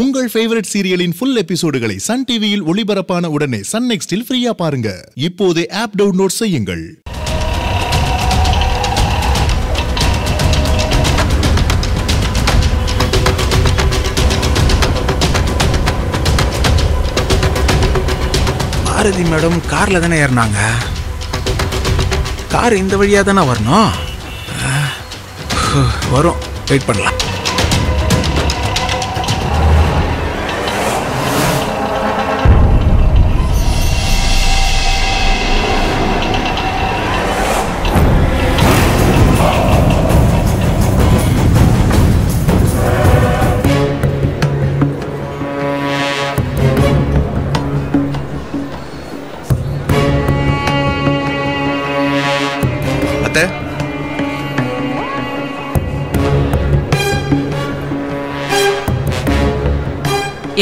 உங்கள் ஃபேவரட் சீரியலின் full எபிசோடுகளை Sun TVயில் ஒளிபரப்பான உடனே Sun Nextல் ஃப்ரீயா பாருங்க. இப்போதே ஆப் டவுன்லோட் செய்யுங்கள். பாரதி மேடம் கார்ல தான ஏறனாங்க? கார் இந்த வழியா தான வரணும்? வரோம். வெயிட் பண்ணலாம்.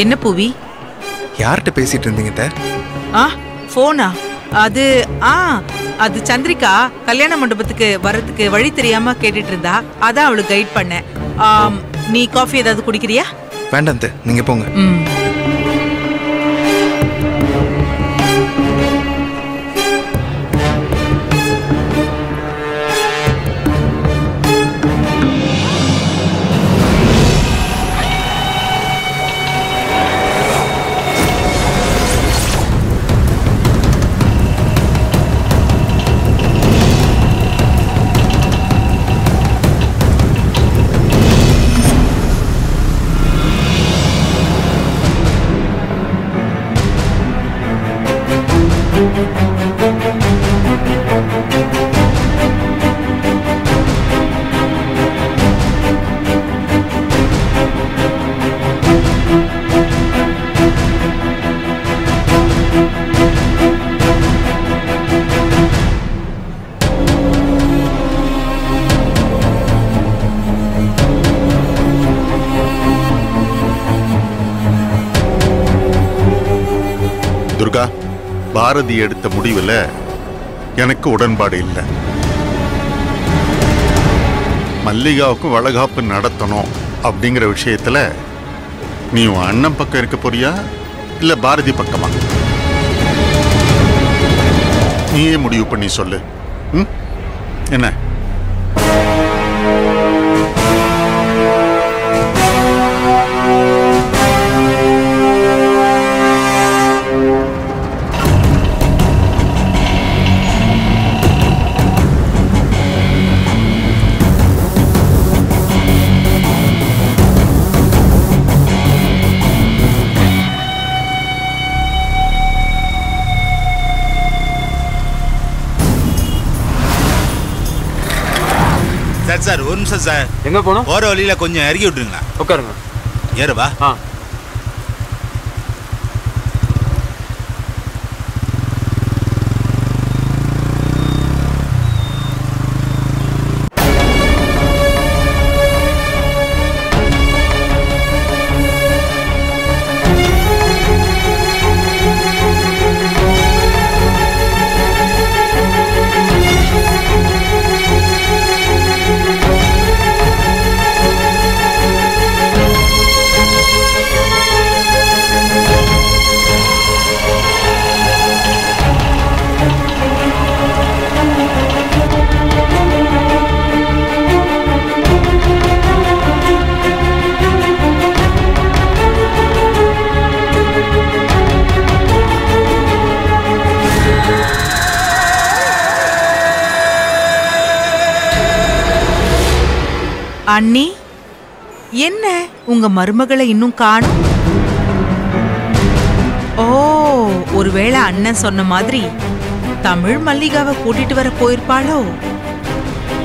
என்ன பூவி யார்ட்ட பேசிட்டு இருந்தீங்க தே? ஆ போனா அது சந்திரிகா கல்யாண மண்டபத்துக்கு வரதுக்கு வழி தெரியாம கேட்டிட்டு இருந்தா அதான் அவளுக்கு கைட் பண்ணேன். நீ காபி ஏதாவது குடிக்கறியா? வேண்டாம் தே, நீங்க போங்க. பாரதி எடுத்த முடிவுல எனக்கு உடன்பாடு இல்லை. மல்லிகாவுக்கு வளகாப்பு நடத்தணும் அப்படிங்கிற விஷயத்துல நீ உன் அண்ணன் பக்கம் இருக்க போறியா இல்ல பாரதி பக்கமா? நீயே முடிவு பண்ணி சொல்லு. என்ன சார், ஒரு நிமிஷம் சார். எங்க போனோம்? போற வழியில கொஞ்சம் இறக்கி விட்டுருங்களா? உட்காருங்க. ஏறுவா. அண்ணி, என்ன உங்க மருமகளை இன்னும் காணும்? ஓ, ஒருவேளை அண்ணன் சொன்ன மாதிரி தமிழ் மல்லிகாவை கூட்டிட்டு வர போயிருப்பாளோ?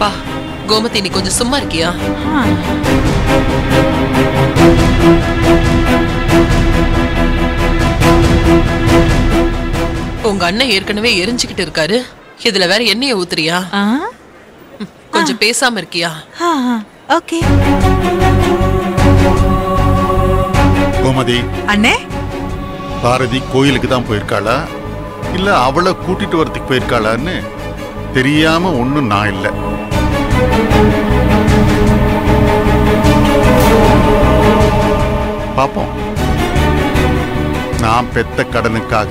பா கோமதி, நீ கொஞ்சம் சும்மா இருக்கியா? உங்க அண்ணன் ஏற்கனவே எரிஞ்சுக்கிட்டு இருக்காரு, இதுல வேற எண்ணெய ஊத்துறியா? கொஞ்சம் பேசாம இருக்கியா? ஓகே கோமதி. அண்ணே, பாரதி கோயிலுக்கு தான் போயிருக்காளா இல்ல அவளை கூட்டிட்டு வரதுக்கு போயிருக்காளான்னு தெரியாம ஒன்னும் நான் இல்லை. பாப்போம். நான் பெத்த கடனுக்காக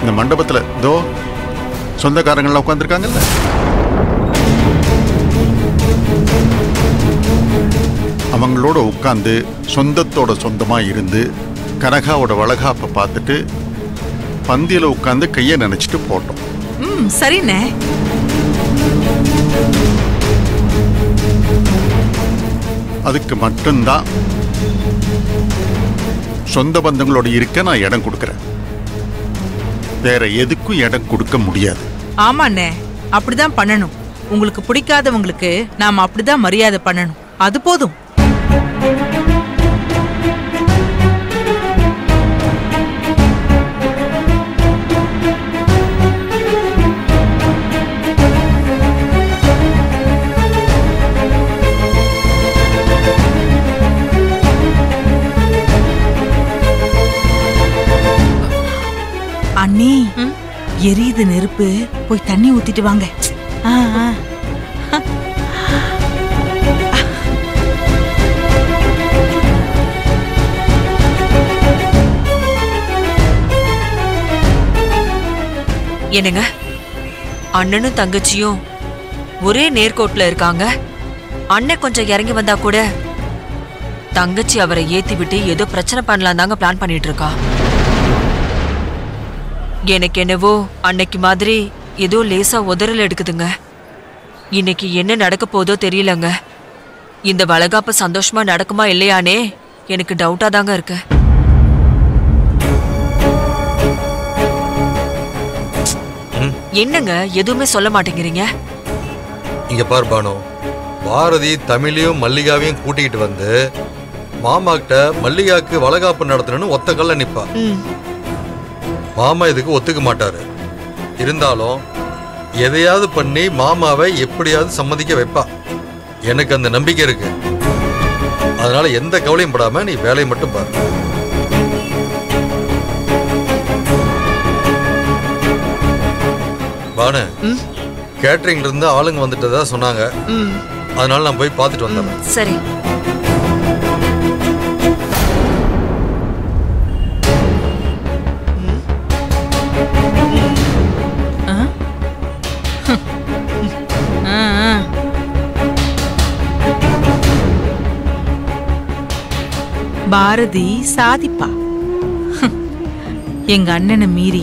இந்த மண்டபத்துல தோ சொந்தக்காரங்கள உட்கார்ந்திருக்காங்கல்ல. அவங்களோட உட்கார்ந்து சொந்தத்தோட சொந்தமா இருந்து கனகாவோட வளகாப்ப பார்த்துட்டு பந்தியில உட்கார்ந்து கையை நினைச்சிட்டு போட்டோம். ம் சரிண்ணே. அதுக்கு மட்டும்தான் சொந்த பந்தங்களோட இருக்க நான் இடம் கொடுக்கிறேன். வேற எதுக்கும் இடம் கொடுக்க முடியாது. ஆமாண்ணே, அப்படிதான் பண்ணணும். உங்களுக்கு பிடிக்காதவங்களுக்கு நாம் அப்படிதான் மரியாதை பண்ணணும். அது போதும். அண்ணி, எரியுது நெருப்பு, போய் தண்ணி ஊத்திட்டு வாங்க. என்னங்க, அண்ணனும் தங்கச்சியும் ஒரே நேர்கோட்டில் இருக்காங்க. அண்ணன் கொஞ்சம் இறங்கி வந்தா கூட தங்கச்சி அவரை ஏத்தி விட்டு ஏதோ பிரச்சனை பண்ணலாம் தாங்க பிளான் பண்ணிட்டு இருக்கா. எனக்கு என்னவோ அன்னைக்கு மாதிரி ஏதோ லேசா உதறல் எடுக்குதுங்க. இன்னைக்கு என்ன நடக்க போதோ தெரியலங்க. இந்த வளகாப்பு சந்தோஷமா நடக்குமா இல்லையானே எனக்கு டவுட்டா தாங்க இருக்கு. என்னங்க எதுவுமே சொல்ல மாட்டேங்கிறீங்க? இங்க பார் பானு, பாரதி தமிழையும் மல்லிகாவையும் கூட்டிகிட்டு வந்து மாமா கிட்ட மல்லிகாக்கு வளகாப்பு நடத்தணும்னு ஒத்த கல்ல நிப்பா. மாமா இதுக்கு ஒத்துக்க மாட்டாரு. இருந்தாலும் எதையாவது பண்ணி மாமாவை எப்படியாவது சம்மதிக்க வைப்பா. எனக்கு அந்த நம்பிக்கை இருக்கு. அதனால எந்த கவலையும் படாம நீ வேலையை மட்டும் பாரு. பானு, கேட்டரிங்ல இருந்து ஆளுங்க வந்துட்டதா சொன்னாங்க. அதனால நான் போய் பார்த்துட்டு வந்தேன். சரி. பாரதி சாதிப்பா. எங்க அண்ணனை மீறி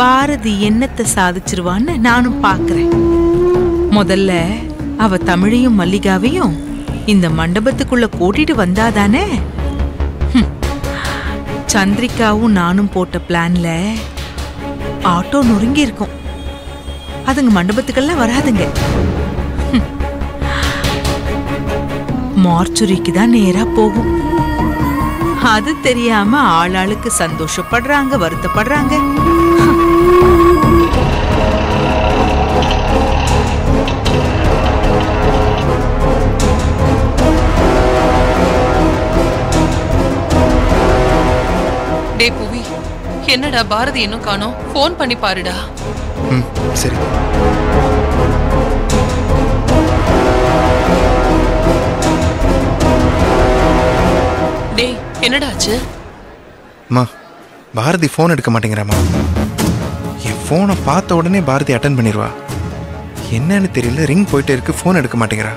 பாரதி என்னத்தை சாதிச்சிருவான்னு நானும் பாக்குறேன். முதல்ல அவ தமிழையும் மல்லிகாவையும் இந்த மண்டபத்துக்குள்ள கூட்டிட்டு வந்தாதானே. சந்திரிகாவும் நானும் போட்ட பிளான்ல ஆட்டோ நொறுங்கி இருக்கும். அதுங்க மண்டபத்துக்கெல்லாம் வராதுங்க. மார்ச்சுரிக்கு தான் நேரா போகும். அது தெரியாம ஆளாளுக்கு சந்தோஷப்படுறாங்க, வருத்தப்படுறாங்க. டே புவி, என்னடா பாரதி இன்னும் காணோம்? போன் பண்ணி பாருடா. சரி. என்னடாச்சு? அம்மா, பாரதி ஃபோன் எடுக்க மாட்டேங்கிறாம்மா. என் ஃபோனை பார்த்த உடனே பாரதி அட்டென்ட் பண்ணிடுவா. என்னன்னு தெரியல, ரிங் போயிட்டே இருக்கு, ஃபோன் எடுக்க மாட்டேங்கிறா.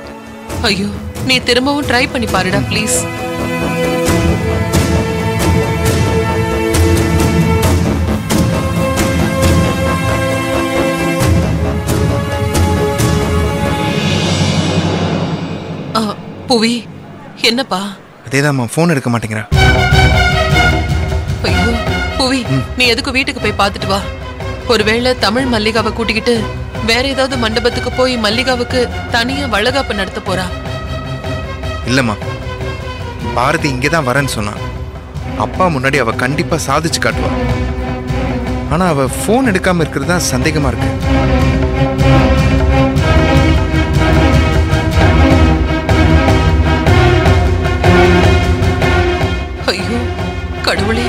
ஐயோ, நீ திரும்பவும் ட்ரை பண்ணி பாருடா ப்ளீஸ். புவி, என்னப்பா? அதேதான்மா, ஃபோன் எடுக்க மாட்டேங்கிறா. ஐயோ புவி, நீ எதுக்கு வீட்டுக்கு போய் பார்த்துட்டு வா. ஒருவேளை தமிழ் மல்லிகாவை கூட்டிக்கிட்டு வேற ஏதாவது மண்டபத்துக்கு போய் மல்லிகாவுக்கு தனியா வளகாப்பு நடத்த போறா. இல்லம்மா, பாரதி இங்கேதான் வரேன்னு சொன்னா. அப்பா முன்னாடி அவ கண்டிப்பா சாதிச்சு காட்டுவா. ஆனா அவ ஃபோன் எடுக்காம இருக்கிறது தான் சந்தேகமா இருக்கு. ஐயோ கடவுளே.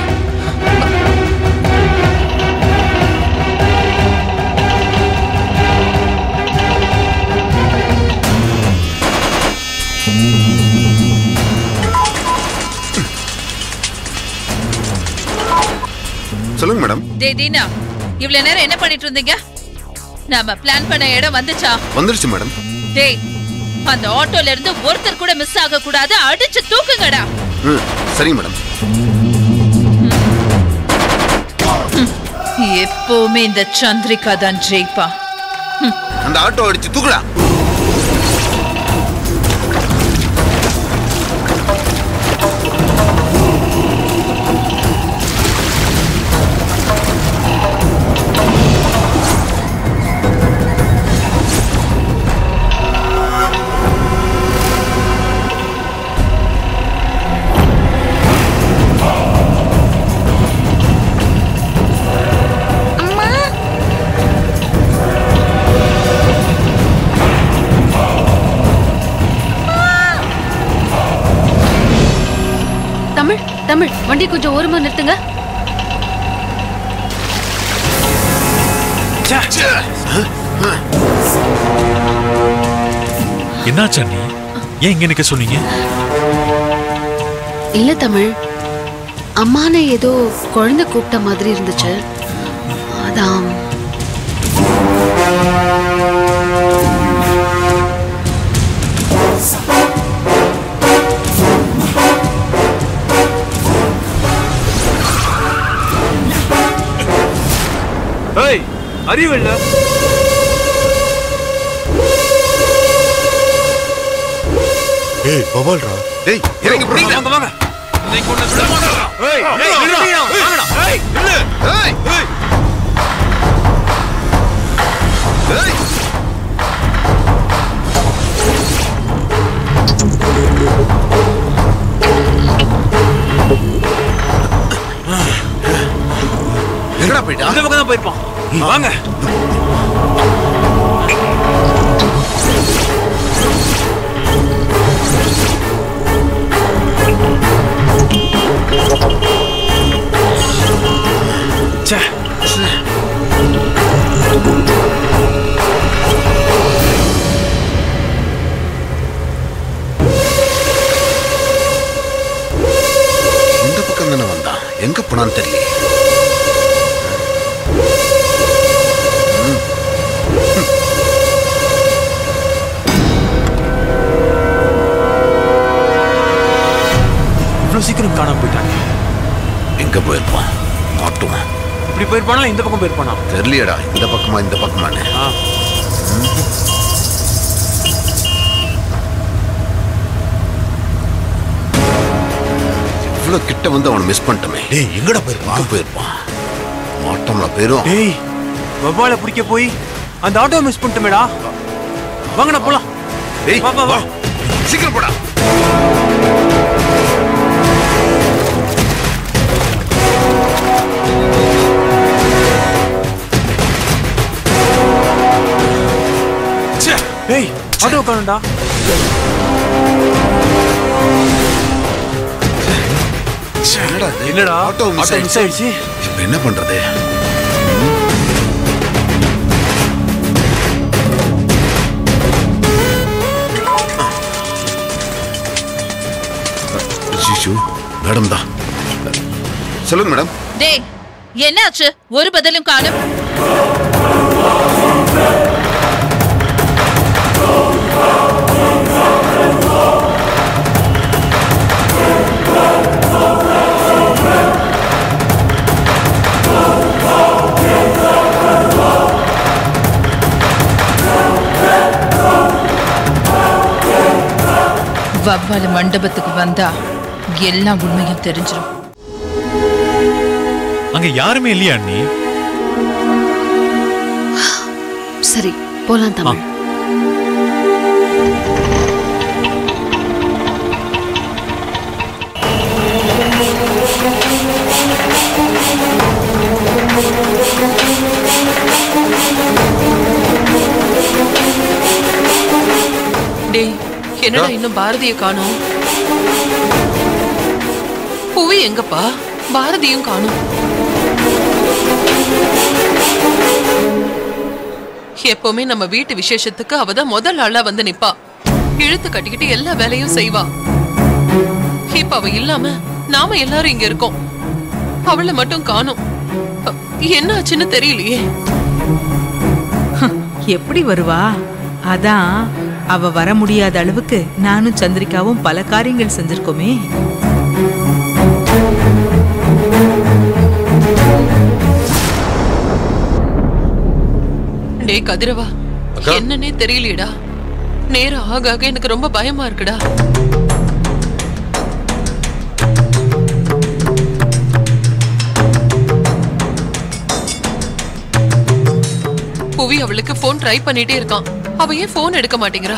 சொல்லுங்க மேடம். டேய் தீனா, இவ்ளோ நேரம் என்ன பண்ணிட்டு இருந்தீங்க? நாம பிளான் பண்ண இடம் வந்துச்சா? வந்துருச்சு மேடம். டேய், அந்த ஆட்டோல இருந்து ஒருத்தர் கூட மிஸ் ஆக கூடாது, அடிச்சு தூக்குங்கடா. ம், சரி மேடம். எப்பவுமே இந்த சந்திரிகா தான் ஜெயிப்பா. அந்த ஆட்டோ அடிச்சு தூக்குடா. தமிழ், வண்டி கொஞ்சம் ஓரமா நிறுத்துங்க. என்னாச்சு அண்ணி? ஏன் இங்க நிக்க சொன்னீங்க? இல்ல தமிழ், அம்மானே ஏதோ குழந்தை கூப்பிட்ட மாதிரி இருந்துச்சு. அதான் அறிவில்ல. ஏய் பவல்ரா, டேய் இறங்கி போங்க. வாங்க நீ கொண்டு போடா. ஏய் ஏய் நில்லுடா, வாங்கடா. ஏய் நில்லு. ஏய் ஏய் ஏய் எங்கடா போய்டா? இந்த பக்கம் தான் போய்பான். வாங்க. இந்த பக்கம் தானே வந்தான், எங்க போனான்னு தெரியல. சீக்கிரம் காண போயிட்டாங்க. எங்க போயிருப்பான்? மாட்டுவான். இப்படி போயிருப்பானா இந்த பக்கம் போயிருப்பானா தெரியலடா. இந்த பக்கமா இந்த பக்கமானே. இவ்வளவு கிட்ட வந்து அவனை மிஸ் பண்ணிட்டோமே. டேய் எங்கடா போயிருப்பான்? போயிருப்பான் மாட்டோம்ல போயிரும். டேய் வவ்வால பிடிக்க போய் அந்த ஆட்டோ மிஸ் பண்ணிட்டோமேடா. வாங்கடா போலாம். டேய் வா வா சீக்கிரம் போடா. ஏய் ஆட்டோ காணும்டா. என்னடா ஆட்டோ மிஸ் ஆயிடுச்சு. இப்ப என்ன பண்றது? சிசு மேடம் தான். சொல்லுங்க மேடம். டேய் என்னாச்சு? ஒரு பதிலும் காணும். வவ்வால் மண்டபத்துக்கு வந்தா எல்லாம் உண்மையும் தெரிஞ்சிடும். அங்க யாருமே இல்லையா அண்ணி? சரி போலாம் தமிழ். டேய் என்னடா இன்னும் பாரதியை காணோம். புவி எங்கப்பா? பாரதியும் காணோம். எப்பவுமே நம்ம வீட்டு விசேஷத்துக்கு அவதான் முதல் ஆளா வந்து நிப்பா. இழுத்து கட்டிக்கிட்டு எல்லா வேலையும் செய்வா. இப்ப அவ இல்லாம நாம எல்லாரும் இங்க இருக்கோம். அவளை மட்டும் காணோம். என்ன ஆச்சுன்னு தெரியலையே. எப்படி வருவா? அதான் அவ வர முடியாத அளவுக்கு நானும் சந்திரிகாவும் பல காரியங்கள் செஞ்சிருக்கோமே. டே கதிரவா, என்னன்னே தெரியலடா. நேரா ஆக ஆக எனக்கு ரொம்ப பயமா இருக்குடா. புவி அவளுக்கு போன் ட்ரை பண்ணிட்டே இருக்கான். அவ ஏன் போன் எடுக்க மாட்டேங்கிறா?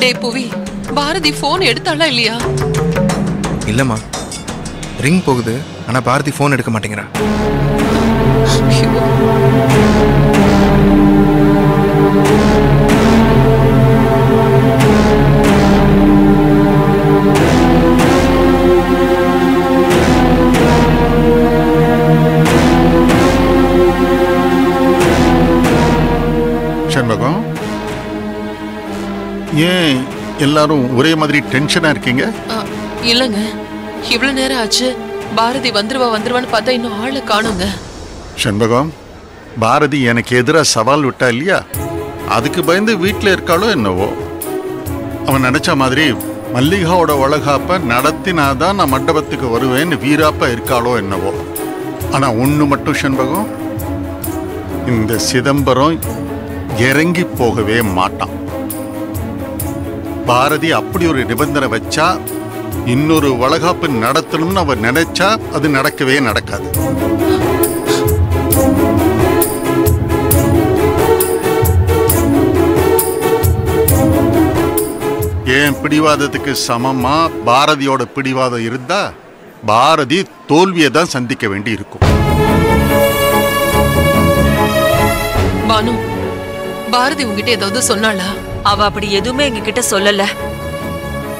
டே புவி, பாரதி போன் எடுத்தாளா இல்லையா? இல்லம்மா, ரிங் போகுது, ஆனா பாரதி போன் எடுக்க மாட்டேங்கிறா. ஏன் எல்லாரும் ஒரே மாதிரி டென்ஷனா இருக்கீங்க? இல்லங்க, இவ்வளவு நேரம் ஆச்சு, பாரதி வந்துருவான்னு பார்த்தா இன்னும் ஆளை காணுங்க. சண்பகம், பாரதி எனக்கு எதிராக சவால் விட்டா இல்லையா, அதுக்கு பயந்து வீட்டில் இருக்காளோ என்னவோ. அவன் நினைச்ச மாதிரி மல்லிகாவோட வளகாப்ப நடத்தினாதான் நான் மண்டபத்துக்கு வருவேன்னு வீராப்பா இருக்காளோ என்னவோ. ஆனா ஒன்று மட்டும் சண்பகம், இந்த சிதம்பரம் இறங்கி போகவே மாட்டான். பாரதி அப்படி ஒரு நிபந்தனை வச்சா, இன்னொரு வளகாப்பு நடத்தணும்னு அவர் நினைச்சா அது நடக்கவே நடக்காது. ஏன் பிடிவாதத்துக்கு சமமா பாரதியோட பிடிவாதம் இருந்தா பாரதி தோல்வியை தான் சந்திக்க வேண்டி இருக்கும். பானு, பாரதி உங்ககிட்ட ஏதாவது சொன்னாளா? அவ அப்படி எதுவுமே எங்ககிட்ட சொல்லல.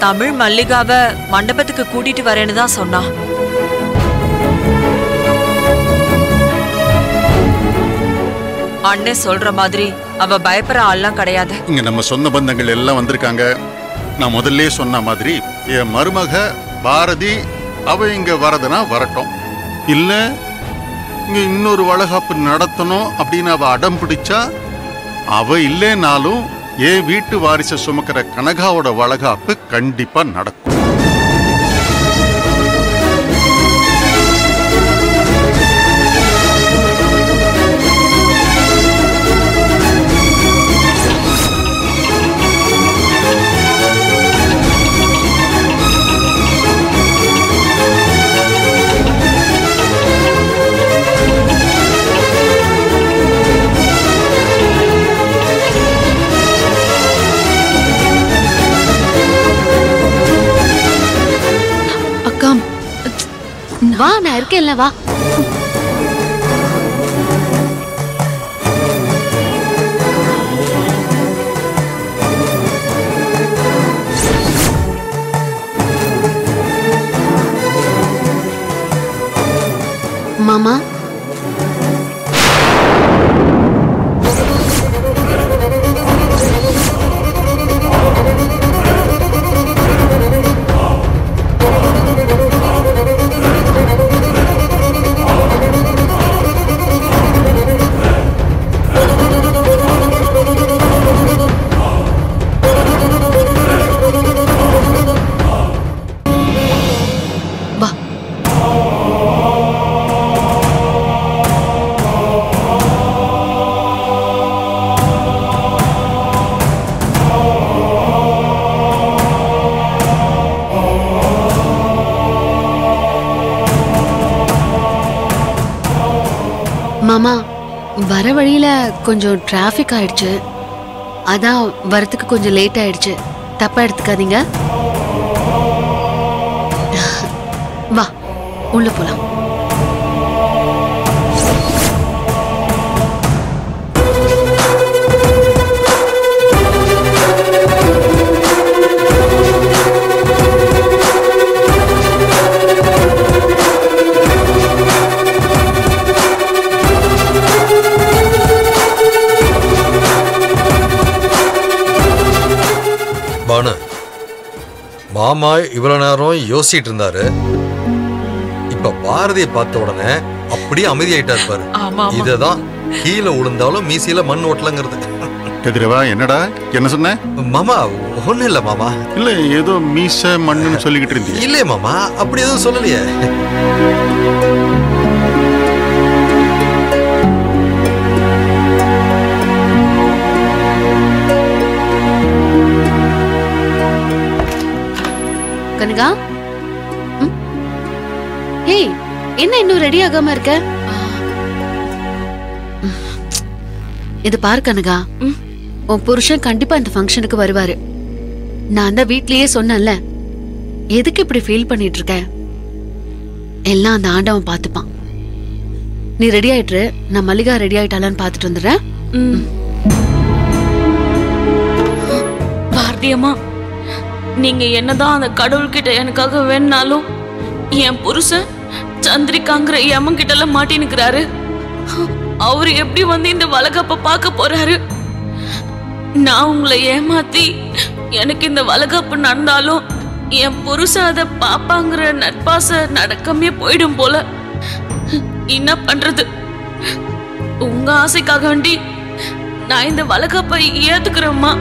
தமிழ் மல்லிகாவை மண்டபத்துக்கு கூட்டிட்டு வரேன்னு தான் சொன்னா. அண்ணே சொல்ற மாதிரி அவ பயப்பற ஆள்லாம் கிடையாது. இங்க நம்ம சொந்த பந்தங்கள் எல்லாம் வந்திருக்காங்க. நான் முதல்ல சொன்ன மாதிரி என் மருமக பாரதி அவ இங்க வரதுனா வரட்டும், இல்ல இங்க இன்னொரு வளகாப்பு நடத்தணும் அப்படின்னு அவ அடம் பிடிச்சா, அவ இல்லைனாலும் ஏன் வீட்டு வாரிச சுமக்கிற கனகாவோட வளகாப்பு கண்டிப்பா நடக்கும். வா, நான் இருக்கேன்ல, வா. மாமா, மாமா வர வழியில கொஞ்சம் டிராஃபிக் ஆயிடுச்சு, அதான் வரத்துக்கு கொஞ்சம் லேட் ஆயிடுச்சு, தப்பா எடுத்துக்காதீங்க. வா உள்ள போலாம். மாமா இவ்வளவு நேரம் யோசிச்சுட்டு இருந்தாரு, இப்ப பாரதியை பார்த்த உடனே அப்படியே அமைதியாயிட்டார் பாரு. இததான் கீழே உளுந்தாலும் மீசியில மண் ஓட்டலங்கிறது. கதிரவா என்னடா என்ன சொன்ன? மாமா ஒன்னும் இல்ல மாமா. இல்ல ஏதோ மீச மண்ணுன்னு சொல்லிக்கிட்டு இருந்தீங்க. இல்லையே மாமா அப்படி எதுவும் சொல்லலையே. கனகா என்ன இன்னும் ரெடி ஆகாம இருக்க? இது பாரு கனகா, உன் புருஷன் கண்டிப்பா இந்த ஃபங்க்ஷனுக்கு வருவாரு. நான் தான் வீட்லயே சொன்னேன்ல, எதுக்கு இப்படி ஃபீல் பண்ணிட்டு இருக்க? எல்லாம் அந்த ஆண்டவன் பாத்துப்பான். நீ ரெடி ஆயிட்டு, நான் மல்லிகா ரெடி ஆயிட்டாளான்னு பாத்துட்டு வந்துடுறேன். பாரதியம்மா, நீங்க என்னதான் அந்த கடவுள்கிட்ட எனக்காக வேணாலும் என் புருஷன் சந்திரிகாங்கிற எமன் கிட்ட எல்லாம் மாட்டினுக்கிறாரு. அவரு எப்படி வந்து இந்த வளகாப்ப பாக்க போறாரு? நான் உங்களை ஏமாத்தி எனக்கு இந்த வளகாப்பு நடந்தாலும் என் புருஷன் அதை பாப்பாங்கிற நட்பாசை நடக்கமே போயிடும் போல. என்ன பண்றது? உங்க ஆசைக்காக வேண்டி நான் இந்த வளகாப்பை ஏத்துக்கிறேம்மா.